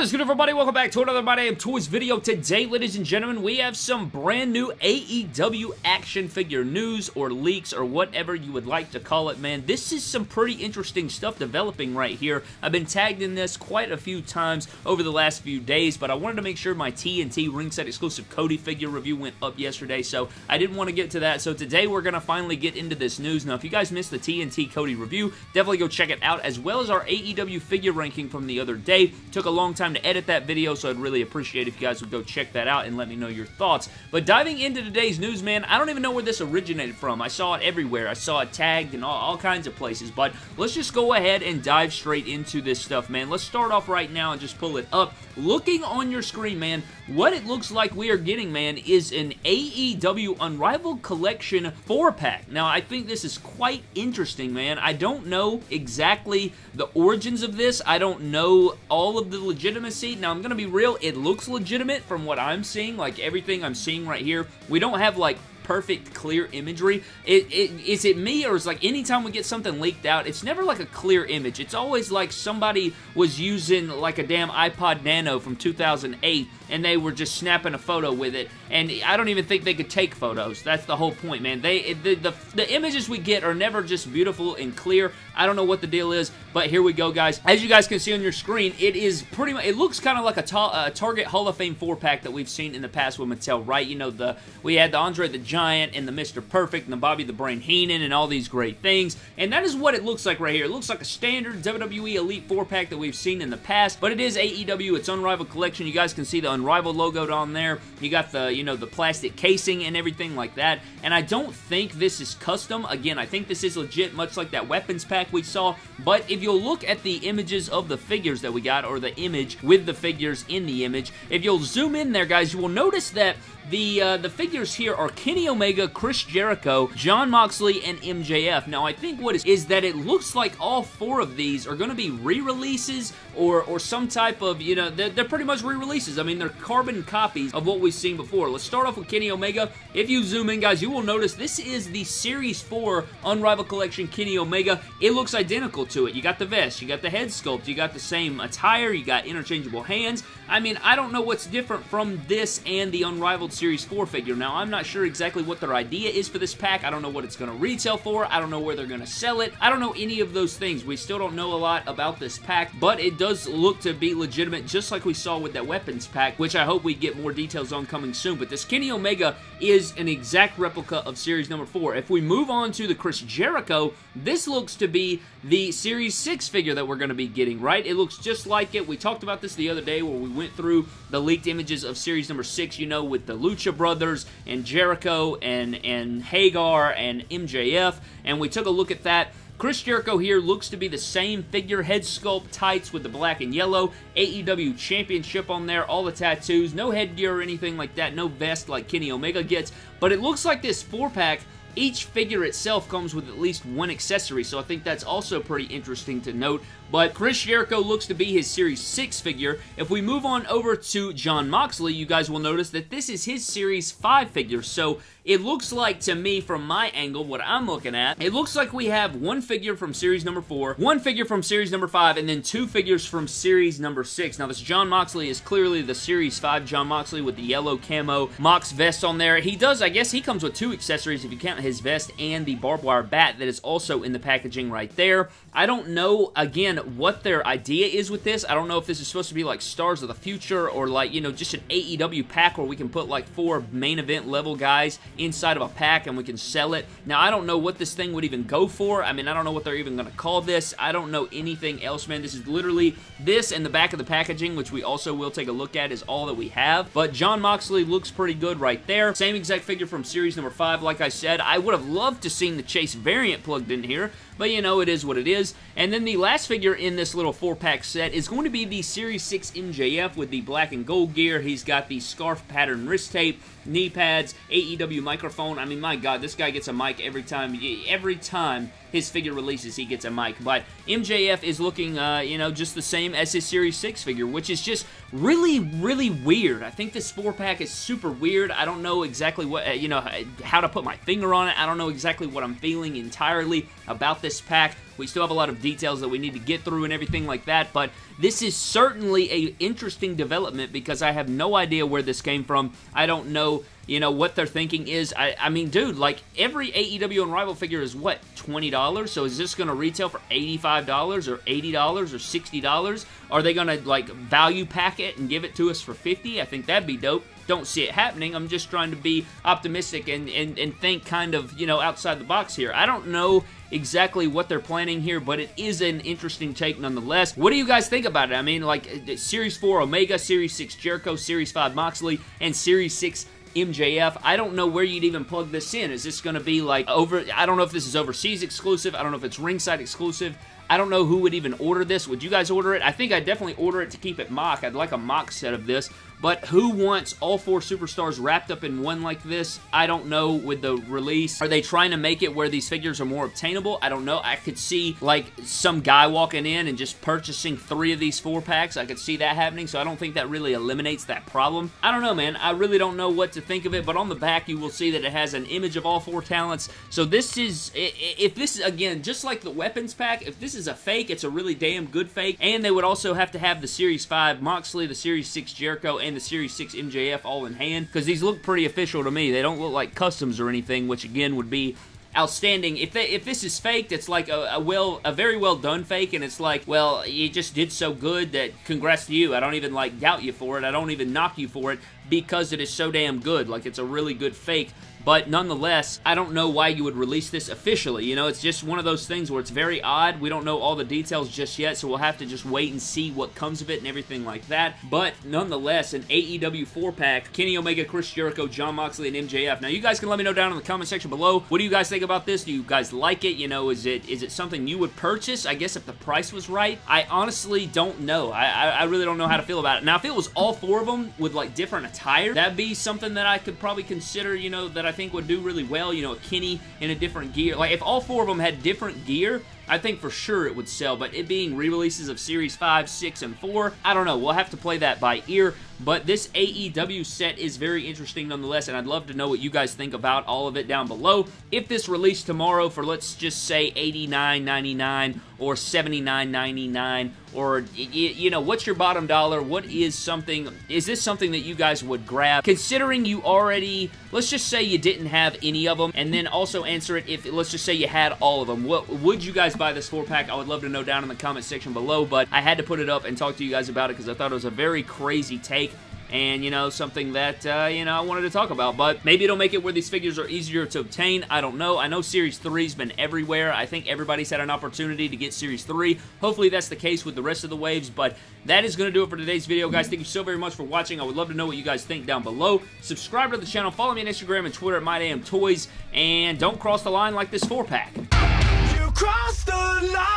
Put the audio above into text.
What is good, everybody? Welcome back to another My Damn Toys video. Today, ladies and gentlemen, we have some brand new AEW action figure news or leaks or whatever you would like to call it, man. This is some pretty interesting stuff developing right here. I've been tagged in this quite a few times over the last few days, but I wanted to make sure my TNT ringside exclusive Cody figure review went up yesterday, so I didn't want to get to that. So today, we're going to finally get into this news. Now, if you guys missed the TNT Cody review, definitely go check it out, as well as our AEW figure ranking from the other day. Took a long time to edit that video, so I'd really appreciate if you guys would go check that out and let me know your thoughts. But diving into today's news, man, I don't even know where this originated from. I saw it everywhere. I saw it tagged in all kinds of places, but let's just go ahead and dive straight into this stuff, man. Let's start off right now and just pull it up. Looking on your screen, man, what it looks like we are getting, man, is an AEW Unrivaled Collection 4-pack. Now, I think this is quite interesting, man. I don't know exactly the origins of this. I don't know all of the legitimacy. Now, I'm going to be real. It looks legitimate from what I'm seeing, like everything I'm seeing right here. We don't have, like, perfect clear imagery. Is it me, or is like anytime we get something leaked out, it's never like a clear image. It's always like somebody was using like a damn iPod Nano from 2008 and they were just snapping a photo with it, and I don't even think they could take photos. That's the whole point, man. The images we get are never just beautiful and clear. I don't know what the deal is, but here we go, guys. As you guys can see on your screen, it is pretty much, it looks kind of like a Target Hall of Fame 4-pack that we've seen in the past with Mattel, right? You know, we had the Andre the Giant and the Mr. Perfect and the Bobby the Brain Heenan and all these great things, and that is what it looks like right here. It looks like a standard WWE Elite 4-pack that we've seen in the past, but it is AEW. It's Unrivaled Collection. You guys can see the Unrivaled logo on there. You got the, you know, the plastic casing and everything like that, and I don't think this is custom. Again, I think this is legit, much like that weapons pack we saw, but if you'll look at the images of the figures that we got, or the image with the figures in the image, if you'll zoom in there, guys, you will notice that the figures here are Kenny Omega, Chris Jericho, John Moxley, and MJF. Now, I think what is that it looks like all four of these are going to be re-releases or some type of, you know, they're pretty much re-releases. I mean, they're carbon copies of what we've seen before. Let's start off with Kenny Omega. If you zoom in, guys, you will notice this is the Series 4 Unrivaled Collection Kenny Omega. It looks identical to it. You got the vest, you got the head sculpt, you got the same attire, you got interchangeable hands. I mean, I don't know what's different from this and the Unrivaled Series 4 figure. Now, I'm not sure exactly what their idea is for this pack. I don't know what it's going to retail for. I don't know where they're going to sell it. I don't know any of those things. We still don't know a lot about this pack, but it does look to be legitimate, just like we saw with that weapons pack, which I hope we get more details on coming soon. But this Kenny Omega is an exact replica of Series number 4. If we move on to the Chris Jericho, this looks to be the Series 6 figure that we're going to be getting, right? It looks just like it. We talked about this the other day where we went through the leaked images of Series number 6, you know, with the Lucha Brothers and Jericho and Hagar and MJF, and we took a look at that. Chris Jericho here looks to be the same figure, head sculpt, tights with the black and yellow, AEW Championship on there, all the tattoos, no headgear or anything like that, no vest like Kenny Omega gets, but it looks like this 4-pack, each figure itself comes with at least one accessory, so I think that's also pretty interesting to note. But Chris Jericho looks to be his Series 6 figure. If we move on over to John Moxley, you guys will notice that this is his Series 5 figure. So it looks like, to me, from my angle, what I'm looking at, it looks like we have one figure from Series number 4, one figure from Series number 5, and then two figures from Series number 6. Now, this John Moxley is clearly the Series 5 John Moxley with the yellow camo Mox vest on there. He does, I guess he comes with two accessories if you count his vest and the barbed wire bat that is also in the packaging right there. I don't know, again, what their idea is with this. I don't know if this is supposed to be like Stars of the Future or like, you know, just an AEW pack where we can put like four main event level guys inside of a pack and we can sell it. Now, I don't know what this thing would even go for. I mean, I don't know what they're even going to call this. I don't know anything else, man. This is literally this and the back of the packaging, which we also will take a look at, is all that we have. But John Moxley looks pretty good right there. Same exact figure from Series number 5. Like I said, I would have loved to seen the Chase variant plugged in here, but you know, it is what it is. And then the last figure in this little 4-pack set is going to be the Series 6 MJF with the black and gold gear. He's got the scarf pattern wrist tape, knee pads, AEW microphone. I mean, my God, this guy gets a mic every time. Every time his figure releases, he gets a mic. But MJF is looking, you know, just the same as his Series 6 figure, which is just really, really weird. I think this 4-pack is super weird. I don't know exactly what, you know, how to put my finger on it. I don't know exactly what I'm feeling entirely about this pack. We still have a lot of details that we need to get through and everything like that, but this is certainly an interesting development because I have no idea where this came from. I don't know, you know, what they're thinking is. I mean, dude, like, every AEW Unrivaled figure is, what, $20? So is this going to retail for $85 or $80 or $60? Are they going to, like, value pack it and give it to us for $50? I think that'd be dope. Don't see it happening. I'm just trying to be optimistic and think kind of, you know, outside the box here. I don't know exactly what they're planning here, but it is an interesting take nonetheless. What do you guys think about it? I mean, like, Series 4 Omega, Series 6 Jericho, Series 5 Moxley, and Series 6 MJF. I don't know where you'd even plug this in. Is this going to be, like, over... I don't know if this is overseas exclusive. I don't know if it's ringside exclusive. I don't know who would even order this. Would you guys order it? I think I'd definitely order it to keep it mock. I'd like a mock set of this. But who wants all four superstars wrapped up in one like this? I don't know with the release. Are they trying to make it where these figures are more obtainable? I don't know. I could see, like, some guy walking in and just purchasing 3 of these 4 packs. I could see that happening, so I don't think that really eliminates that problem. I don't know, man. I really don't know what to think of it, but on the back, you will see that it has an image of all 4 talents. So this is, if this is, again, just like the weapons pack, if this is a fake, it's a really damn good fake, and they would also have to have the Series 5 Moxley, the Series 6 Jericho, and the Series 6 MJF all in hand, because these look pretty official to me. They don't look like customs or anything, which again would be outstanding. If this is faked, it's like a very well done fake, and it's like, well, you just did so good that congrats to you. I don't even, like, doubt you for it. I don't even knock you for it, because it is so damn good. Like, it's a really good fake. But nonetheless, I don't know why you would release this officially. You know, it's just one of those things where it's very odd. We don't know all the details just yet, so we'll have to just wait and see what comes of it and everything like that. But nonetheless, an AEW 4-pack, Kenny Omega, Chris Jericho, John Moxley, and MJF. Now, you guys can let me know down in the comment section below. What do you guys think about this? Do you guys like it? You know, is it something you would purchase? I guess if the price was right. I honestly don't know. I really don't know how to feel about it. Now, if it was all 4 of them with, like, different attire, that'd be something that I could probably consider, you know, that I think would do really well, you know, a Kenny in a different gear. Like, if all 4 of them had different gear, I think for sure it would sell, but it being re-releases of Series 5, 6, and 4, I don't know. We'll have to play that by ear, but this AEW set is very interesting nonetheless, and I'd love to know what you guys think about all of it down below. If this released tomorrow for, let's just say, $89.99 or $79.99, or, you know, what's your bottom dollar? What is something, is this something that you guys would grab? Considering you already, let's just say you didn't have any of them, and then also answer it if, let's just say you had all of them. What would you guys buy this 4-pack? I would love to know down in the comment section below, but I had to put it up and talk to you guys about it because I thought it was a very crazy take and, you know, something that, you know, I wanted to talk about. But maybe it'll make it where these figures are easier to obtain. I don't know. I know Series 3's been everywhere. I think everybody's had an opportunity to get Series 3. Hopefully that's the case with the rest of the waves, but that is going to do it for today's video, guys. Thank you so very much for watching. I would love to know what you guys think down below. Subscribe to the channel. Follow me on Instagram and Twitter at My Damn Toys, and don't cross the line like this 4-pack. Cross the line.